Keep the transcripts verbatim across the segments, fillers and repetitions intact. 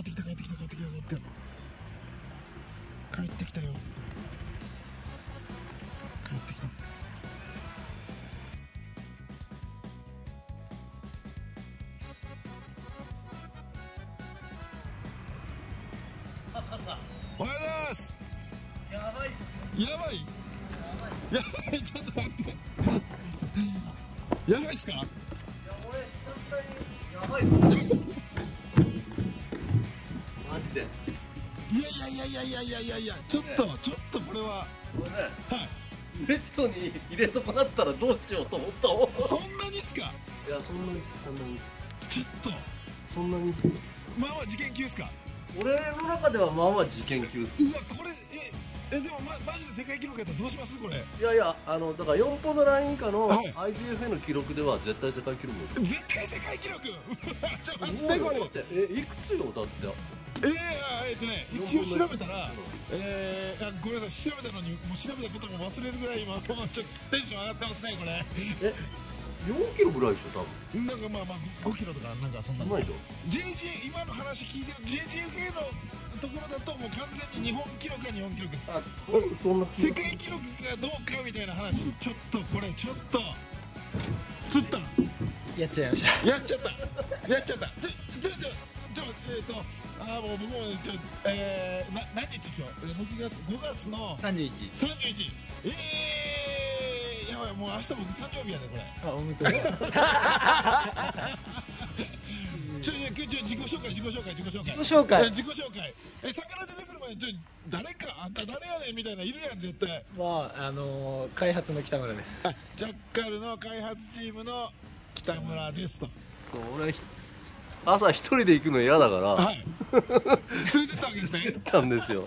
帰ってきた帰ってきた帰ってきた帰ってきた帰ってきたよ。帰ってきた。おはようございます。やばいっす。やばいやばい、ちょっと待ってやばいっすか。いや俺久々にやばいマジで。いやいやいやいやいやいやいや、ちょっと、ね、ちょっとこれはこれね、はい、ベッドに入れ損なったらどうしようと思ったもん。そんなにっすか。いやそんなにっす、そんなにっす、ちょっとそんなにっす。まあまあ事件級っすか。俺の中ではまあまあ事件級っす。うわこれええでも、ま、マジで世界記録やったらどうしますこれ。いやいやあのだからよんぽんのライン以下の アイジーエフエー の記録では絶対世界記録、はい、絶対世界記録ちょっと待ってこれってえいくつよだって。えー、えー、とね一応調べたら、えー、あごめんなさい調べたのにもう調べたことも忘れるぐらい今ちょっとテンション上がってますねこれ。えよんキロぐらいでしょ多分。なんかまあまあごキロとかなんかそんなでしょ。 ジェージー 今の話聞いてる ジェージーエフエー のところだともう完全に日本記録か日本記録です。あそんな世界記録かどうかみたいな話。ちょっとこれちょっと釣ったやっちゃいましたやっちゃったやっちゃったちょちょちょちょえっ、ー、とああもう僕もちょえー、な何日今日ろくがつごがつのさんじゅういち さんじゅういちええーやばいもう明日僕誕生日やでこれ。あおめでとう。ちょいやちょ自己紹介自己紹介自己紹介自己紹介自己紹介。え魚出てくる前にちょ誰かあんた誰やねんみたいないるやん絶対。まああのー、開発の北村です。ジャッカルの開発チームの北村ですと。そう俺朝一人で行くの嫌だから。はい。連れてたわけですね。連れてたんですよ。い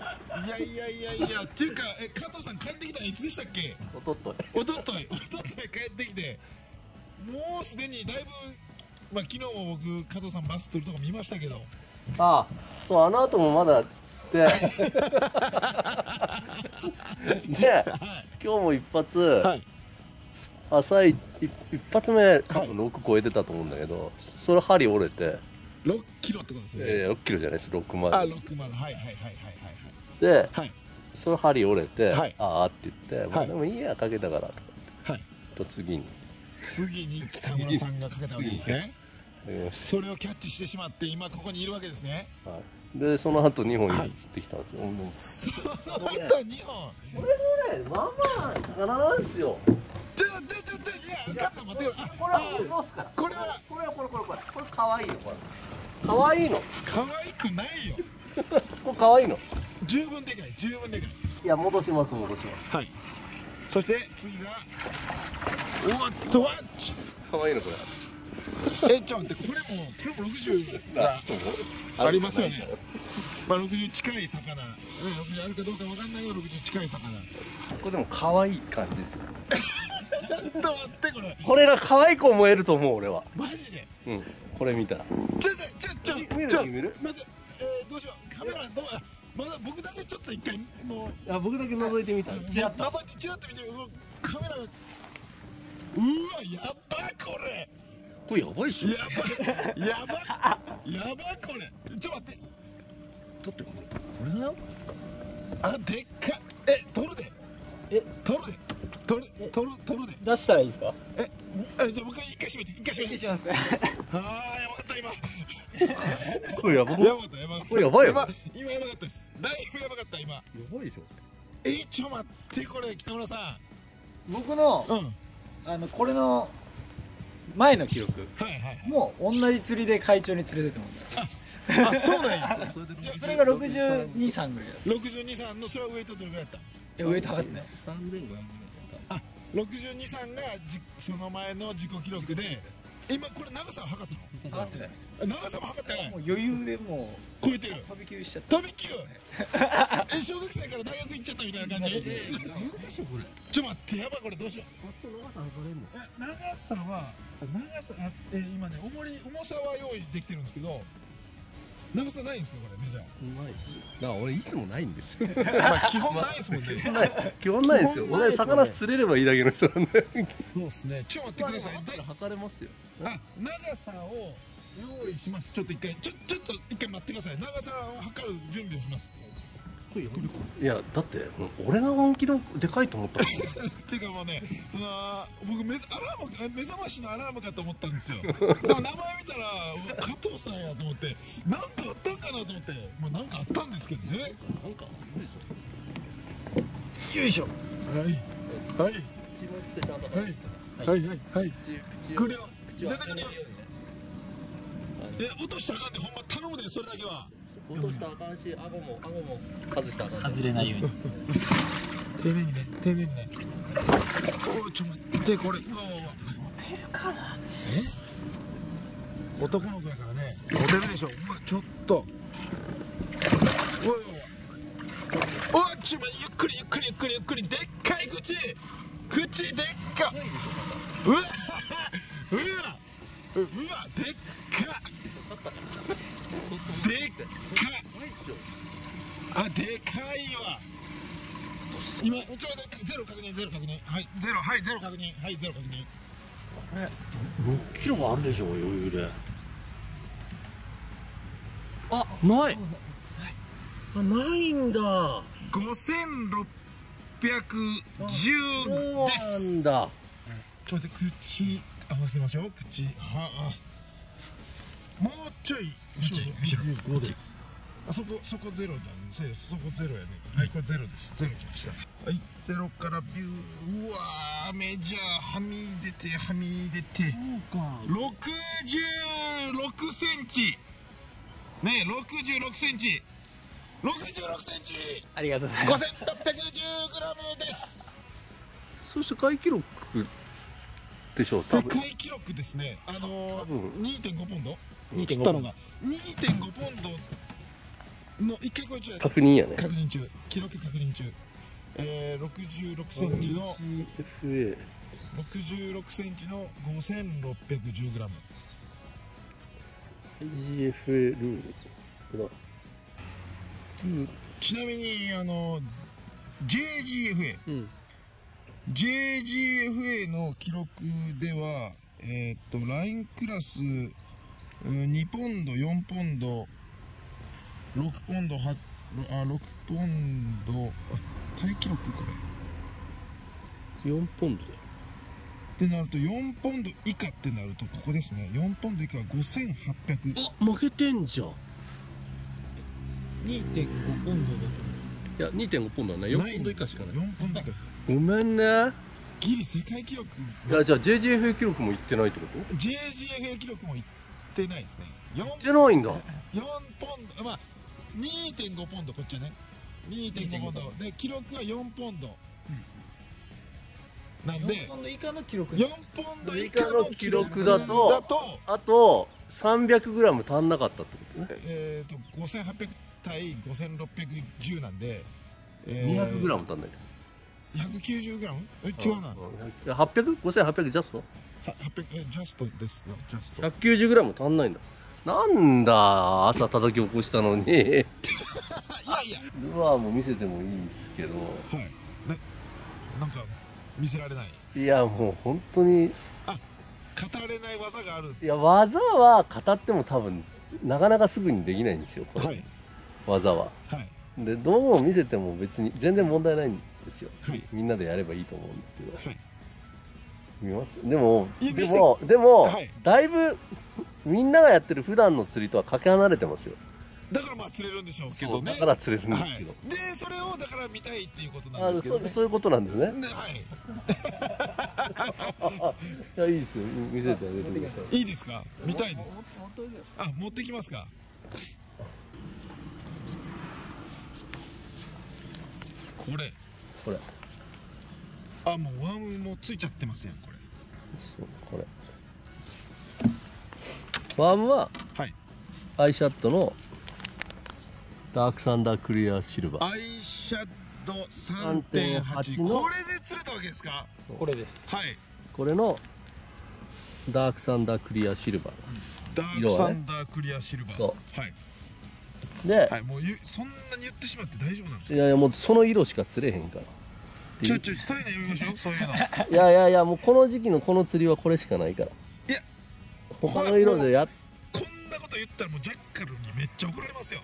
やいやいやいや。っていうかえ加藤さん帰ってきたのいつでしたっけ？おととい。おととい。おととい帰ってきて、もうすでにだいぶまあ昨日も僕加藤さんバス釣るとこ見ましたけど。ああ、そうあの後もまだ釣って。で、はい、今日も一発。はい朝一発目多分ろく超えてたと思うんだけど、はい、それ針折れてろっキロってことですね。ええー、ろっキロじゃないですろくまるです。あろくまるはいはいはいはいはいで、はい、その針折れて、はい、ああって言って、はい、でもいいやかけたからとかって、はい、と次に次に北村さんがかけたわけですね。それをキャッチしてしまって今ここにいるわけですね、はい、でその後にほん釣ってきたんですよ、はい、その後にほんこれもねまあまあ魚なんですよ。ちょちょちょちょいや、カズさん待ってください。これは落とすから。これはこれはこれこれこれこれ可愛いよこれ。可愛いの。可愛くないよ。これ可愛いの。十分でかい十分でかい。いや戻します戻します。はい。そして次がおっとワッチ。可愛いのこれ。えちょ待ってこれもこれもろくじゅうがありますよね。まあろくじゅう近い魚、ろくじゅうあるかどうかわかんないよろくじゅう近い魚。これでも可愛い感じですよ。ちょっと待ってこれこれが可愛く思えると思う俺はマジで。うんこれ見たらちょっとちょっとちょっと見る見るまず、えー、どうしようカメラどうまだ僕だけちょっと一回もうあ僕だけ覗いてみたチラッと覗いてチラッと見てカメラがうわやばこれこれやばいっしょやばやばやばこれちょっと待って撮ってこれこれだよあでっかえ撮るでえ撮るで取る取る取るで出したらいいですか。ええじゃあ僕一回閉めて一回閉めてします。ああやばかった今。これやばかったやばかった。これやばいよ。今やばかったです。だいぶやばかった今。やばいでしょ。えちょ待ってこれ北村さん。僕の、うん、あのこれの前の記録。はいはい。もう同じ釣りで会長に連れてってもらった。あそうなんや。それが六十二三ぐらいだった。六十二三のそれはウエイトどれぐらいだった。いやウエイト測ってない。三千五百。ろくじゅうに、さんがその前の自己記録で今これ長さは測ったの？測ってないです。長さも測ってない。もう余裕でもう超えてる。飛び級しちゃった。飛び級。え小学生から大学行っちゃったみたいな感じ。ええ。ちょっと待ってやばいこれどうしよう。長さ測れるの？長さは長さえ今ね重り重さは用意できてるんですけど長さないんですかこれメジャー。ないし。だから俺いつもないんですよ。基本ないですもんね。基本ないですよ。俺魚釣れればいいだけの人なんで。そうですね。ちょっと待ってください。測れますよ。あ、長さを用意します。ちょっと一回ちょちょっと一回待ってください。長さを測る準備をします。いやだって俺が本気ででかいと思ったっていうかもうね、その僕目覚ましのアラームかと思ったんですよ。でも名前見たら加藤さんやと思って、何かあったんかなと思って、まあ何かあったんですけどね。なんかあるでしょ。よいしょ。はいはいはいはいはい。これを出てくるよ。え、落としたらあかんで、ほんま頼むで、それだけは。落としたらあかんし、顎も顎も外したらあかん。外れないように。丁寧にね、丁寧にね。おお、ちょっと待って、これ。持てるかな。え？男の子やからね。持てるでしょ。うわ、ちょっと。おいおい。おい、ちょっとゆっくりゆっくりゆっくりゆっくり、でっかい口。口でっか。うわ。うわ。うわ、でっかでっか、あ、でかいわ。今ちょうどゼロ確認、ゼロ確認、はい、ゼロ、はい、ゼロ確認、はい、ゼロ確認。これろっキロはあるでしょ、余裕で。あ、ないあ、ないんだ。ごせんろっぴゃくじゅうですなんだ。ちょっと待って、口合わせましょう。口、はあ、もうちょい後ろです。あそこ、そこゼロだね。そこゼロやね。はい、これゼロです。ゼロきました。はい、ゼロからビュー。うわ、メジャーはみ出てはみ出て。六十六センチ。ね、六十六センチ。六十六センチ。ありがとうございます。五千六百十グラムです。そして世界記録。でしょう、世界記録ですね。あのー、にてんごポンド。にてんごポンドが。にてんごポンドの一回これ中。確認やね。確認中。記録確認中。ええー、ろくじゅうろくセンチの。アイジーエフエー。ろくじゅうろくセンチのごせんろっぴゃくじゅうグラム。アイジーエフエー ルール。だ。うん、ちなみに、あのー、ジェイジーエフエー。うん。ジェイジーエフエー の記録では、えー、っとラインクラスにポンド、よんポンド、ろくポンド、はち、あ、ろくポンド、あ、タイ記録これよんポンドだよってなると、よんポンド以下ってなるとここですね。よんポンド以下はごせんはっぴゃく。あ、負けてんじゃん。にてんごポンドだと。いや、にてんごポンドはね、よんポンド以下しかない。よんポンド以下。ごめんね、ギリ世界記録。いや、じゃあ ジェイジーエフエー 記録もいってないってこと？ ジェイジーエフエー 記録もいってないですね。いってないんだ。よんポンド、まあ にてんごポンド、こっちはね にてんごポンドで、記録はよんポンド、うん、なんでよんポンド以下の記録、よんポンド以下の記録だと、だとあと さんびゃくグラム 足んなかったってことね。えっとごせんはっぴゃく対ごせんろっぴゃくじゅうなんで、えー、にひゃくグラム 足んないと。ひゃくきゅうじゅうグラム？え、違うな。はっぴゃく？ ごせんはっぴゃく ジャスト？はっぴゃく、ジャストですよ、ジャスト。ひゃくきゅうじゅうグラム 足んないんだ。なんだ、朝叩き起こしたのに。いやいや。ルアーも見せてもいいですけど。はい。な、なんか、見せられない。いや、もう本当に。あ、語れない技がある。いや、技は語っても多分、なかなかすぐにできないんですよ、これ。はい、技は。はい。で、どうも見せても別に全然問題ないんですよ、はい、みんなでやればいいと思うんですけど、はい、見ます。でもでもでも、はい、だいぶみんながやってる普段の釣りとはかけ離れてますよ。だからまあ釣れるんでしょうけどね。だから釣れるんですけど、はい、でそれをだから見たいっていうことなんですけど、ね、そ, そういうことなんですね。はい。いや、いいですよ、見せてあげてください。いいですか、見たいです。あ、持ってきますか。これ、これ、あ、もうワームもついちゃってますやん、これ。そう、これワームは、はい、アイシャットのダークサンダークリアシルバー、アイシャット さんてんはち のこれで釣れたわけですか。これです。はい、これのダークサンダークリアシルバー、ダークサンダークリアシルバー、色はね、そう、はいで、はい、もうそんなに言ってしまって大丈夫なんですか。いやいや、もうその色しか釣れへんから。ちょちょ、そういうのやめましょう、そういうの。いやいやいや、もうこの時期のこの釣りはこれしかないから。いや、他の色でやっこんこと言ったらもうジャッカルにめっちゃ怒られますよ。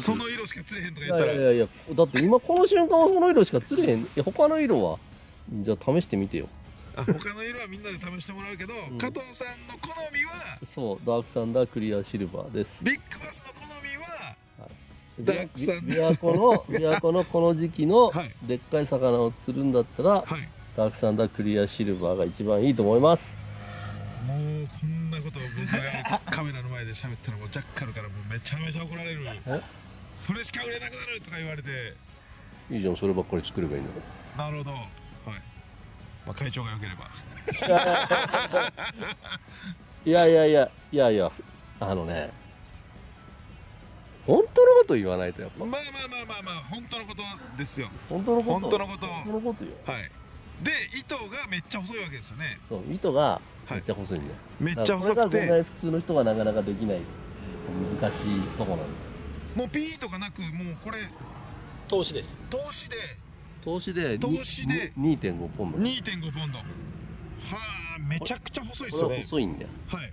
その色しか釣れへんとか言ったら、いやいやいや、だって今この瞬間はその色しか釣れへん。いや他の色はじゃあ試してみてよ。他の色はみんなで試してもらうけど、うん、加藤さんの好みはそうダークサンダークリアシルバーです。ビッグバスの好みはダークサンダー、琵琶湖の、琵琶湖のこの時期のでっかい魚を釣るんだったら、はい、ダークサンダークリアシルバーが一番いいと思います。もうこんなことをカメラの前で喋ったらもうジャッカルからもうめちゃめちゃ怒られる。それしか売れなくなるとか言われて、いいじゃんそればっかり作ればいいんだから。なるほど、はい、まあ、会長が良ければいやいやいやいやいや、あのね本当のこと言わないとやっぱ、まあまあまあまあまあ本当のことですよ。本当のこと、本当のこと、本当のことよ。はい。で糸がめっちゃ細いわけですよね。そう糸がめっちゃ細いんだよ、はい、めっちゃ細くてこれが普通の人はなかなかできない難しいとこなんだ。もうピーとかなく、もうこれ投資です。投資で投資で投資で にてんご ポンド、 にてんご ポンド、はあめちゃくちゃ細いですよね。これ細いんだよ、はい、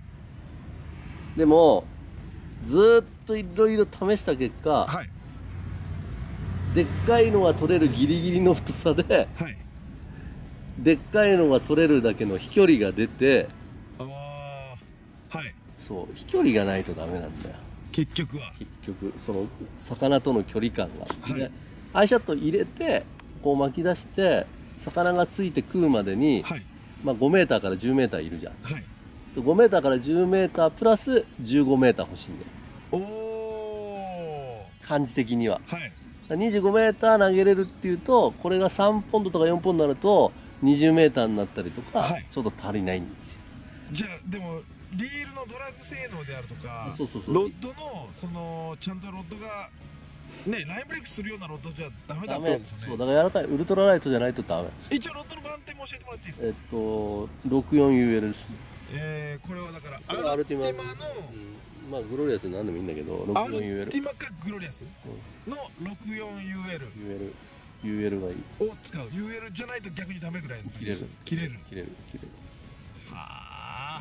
でもずっといろいろ試した結果、はい、でっかいのが取れるギリギリの太さで、はい、でっかいのが取れるだけの飛距離が出て、ああはい、そう飛距離がないとダメなんだよ結局は。結局その魚との距離感が、はい、アイシャット入れてこう巻き出して魚がついて食うまでに、はい、まあ ごメーター から じゅうメーター いるじゃん、はい、ごメーター から じゅうメーター プラス じゅうごメーター 欲しいんだよ。おお感じ的には、はい、にじゅうごメーター 投げれるっていうとこれがさんポンドとかよんポンドになると にじゅうメーター になったりとか、はい、ちょっと足りないんですよ。じゃあでもリールのドラッグ性能であるとか、そうそうそうロッドのそのちゃんとロッドがね、ラインブレイクするようなロッドじゃダメだったんですよね。そうだからやらないウルトラライトじゃないとダメ。一応ロッドの番手も教えてもらっていいですか。えっと ろくよんユーエル ですね。えー、これはだからアルティマの、うん、まあグロリアスなんでもいいんだけど ろくよんユーエル アルティマかグロリアスの ろくよんユーエル ユーエル がいいを使う。 ユーエル じゃないと逆にダメぐらいの切れる切れる切れる切れる。はあ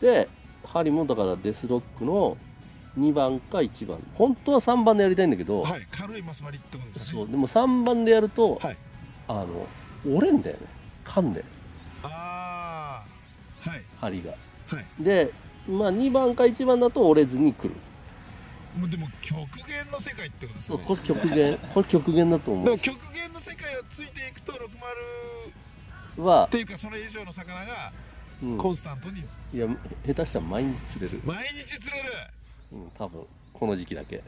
で針もだからデスロックのにばんかいちばん、本当はさんばんでやりたいんだけど、はい、軽いマス割りってことですね。そうでもさんばんでやると、はい、あの折れんだよね噛んで、ああはい針が、はい、でまあにばんかいちばんだと折れずにくる。もうでも極限の世界ってことですね。そうこれ極限これ極限だと思う。でも極限の世界をついていくとろくじゅうはっていうかそれ以上の魚がコンスタントに、うん、いや下手したら毎日釣れる毎日釣れる、うん、多分この時期だけ。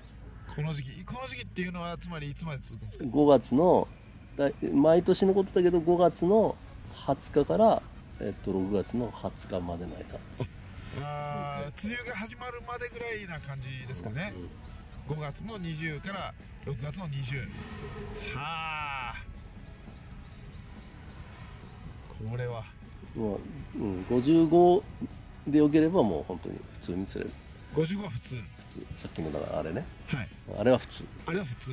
この時期この時期っていうのはつまりいつまで続くんですか。ごがつのだ毎年のことだけどごがつのはつかから、えっと、ろくがつのはつかまでの間、ああ梅雨が始まるまでぐらいな感じですかね、うん、ごがつのにじゅうからろくがつのにじゅう、はあこれはもう、うん、ごじゅうごでよければもう本当に普通に釣れる。ごじゅうごは普通、さっきのだからあれね、はい、あれは普通あれは普通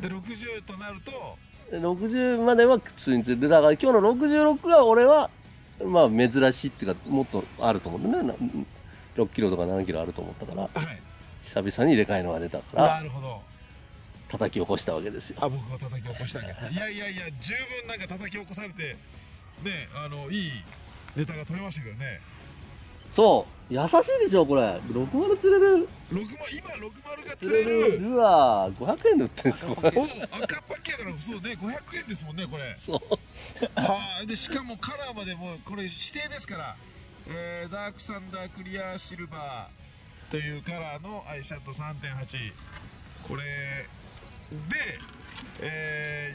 でろくじゅうとなるとろくじゅうまでは普通に釣れる。だから今日のろくじゅうろくが俺はまあ珍しいっていうかもっとあると思うんだね。ろっキロとかななキロあると思ったから、はい、久々にでかいのが出たからなるほど叩き起こしたわけですよ。あ僕が叩き起こしたわけですいやいやいや十分なんか叩き起こされてね、あのいいネタが取れましたけどね。そう優しいでしょこれろくじゅう釣れるろくじゅう今ろくじゅうが釣れるルアーごひゃくえんで売ってるんですよ。赤っぱきやからそうねごひゃくえんですもんねこれ。そうはあでしかもカラーまでもうこれ指定ですから、えー、ダークサンダークリアシルバーというカラーのアイシャット さんてんはち これで、え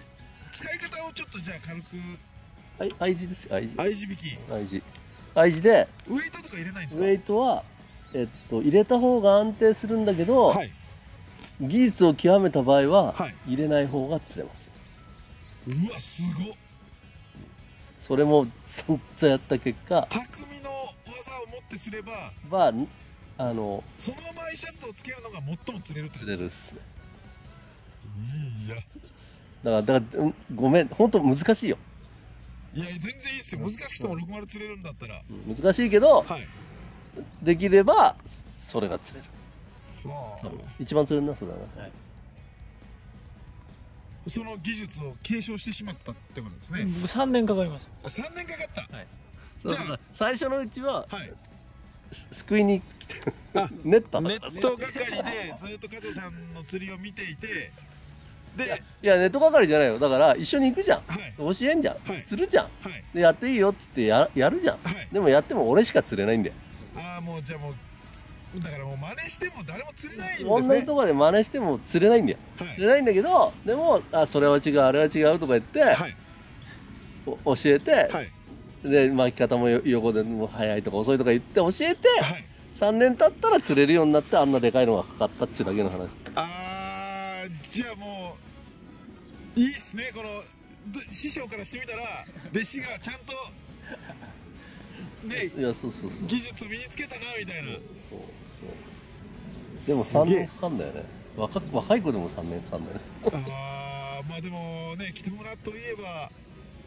ー、使い方をちょっとじゃあ軽く アイジー ですよ アイジー 引き アイジー大事でウェイトとか入れないんですか。ウェイトは、えっと、入れた方が安定するんだけど、はい、技術を極めた場合は、はい、入れない方が釣れます。うわすごっ。それも散々やった結果匠の技を持ってすれば、まあ、あのそのままアイシャットをつけるのが最も釣れるってことです。釣れるっすね。いやだからだからごめん本当難しいよ。いや全然いいですよ。難しくてもろくじゅう釣れるんだったら難しいけど、はい、できればそれが釣れる。一番釣れるな、それはな。はい、その技術を継承してしまったってことですね。さんねんかかりました。さんねんかかった。はい、そうだから最初のうちは、はい、すくいに来てネットネット係でずっと加藤さんの釣りを見ていて、でいやネット係じゃないよ、だから一緒に行くじゃん、教えんじゃん、するじゃん、でやっていいよって言ってやるじゃん。でもやっても俺しか釣れないんだよ。ああ、もうじゃあもうだからもう真似しても誰も釣れないんですね。同じとこで真似しても釣れないんだよ。釣れないんだけど、でもあそれは違うあれは違うとか言って教えて、で巻き方も横でも早いとか遅いとか言って教えて、さんねん経ったら釣れるようになって、あんなでかいのがかかったっていうだけの話。ああ、じゃあもういいっすね、この師匠からしてみたら弟子がちゃんと。で技術身につけたなみたいな。そうそう。でもさんねんはんだよね。若若い子でもさんねんはんだよね。ああ、まあでもね、北村といえば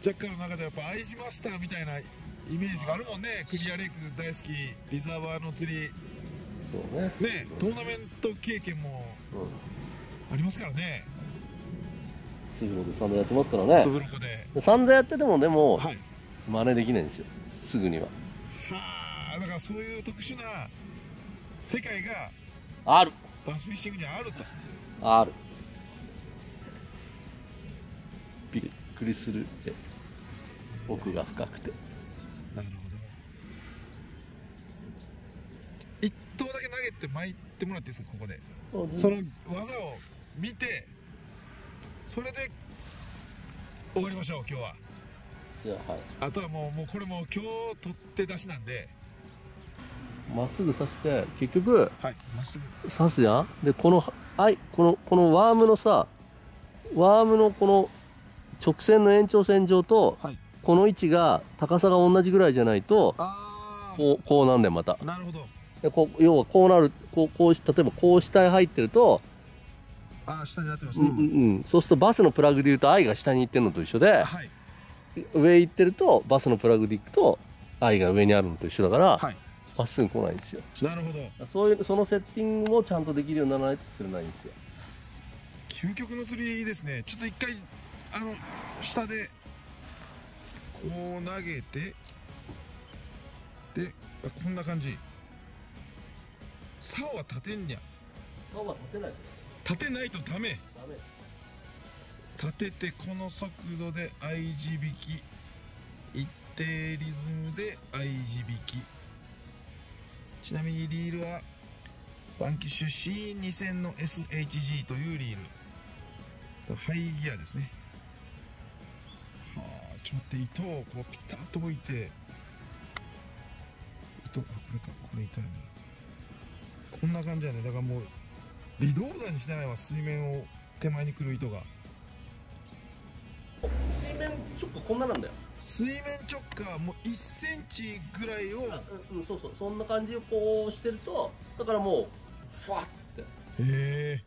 ジャッカの中でやっぱ愛しましたみたいなイメージがあるもんね。クリアレイク大好き、リザーバーの釣り。そうね。ね、トーナメント経験もありますからね。ツーブロック散々やってますからね。ツーブロックで散々やっててもでも真似できないんですよ。すぐには。はあ、だからそういう特殊な世界がある。バスフィッシングにあると。ある。びっくりする。奥が深くて。なるほど。一投だけ投げて巻いてもらっていいですか、ここで。その技を見て、それで終わりましょう、今日は。はい、あとはもう、もうこれも今日取って出しなんで、まっすぐ刺して結局、はい、刺すやんで、このあいこのこのワームのさワームのこの直線の延長線上と、はい、この位置が高さが同じぐらいじゃないとこう、こうなんだよまた。なるほど。でこう要はこうなる、こうこう例えばこう下へ入ってると、あ下になってますね。うん、うん、そうするとバスのプラグでいうとアイが下に行ってるのと一緒で。はい、上行ってるとバスのプラグで行くと愛が上にあるのと一緒だから、はい、まっすぐ来ないんですよ。なるほど。そういうそのセッティングもちゃんとできるようにならないと釣れないんですよ。究極の釣りいいですね。ちょっと一回あの下でこう投げて、でこんな感じ。竿は立てんにゃ。竿は立てないと。立てないとダメ。ダメ。立ててこの速度で アイ 字引き、一定リズムで アイ 字引き。ちなみにリールはバンキッシュ シーにせん の エスエイチジー というリール、ハイギアですね。はあ、ちょっと待って、糸をこうピタッと置いて、糸あこれか、これ糸やね。こんな感じやね。だからもう微動だにしてないわ、水面を手前に来る糸が。水面直下こんななんだよ。水面直下もういっセンチぐらいを、うん、うん、そうそう、そんな感じをこうしてると、だからもうフワッて。へえ。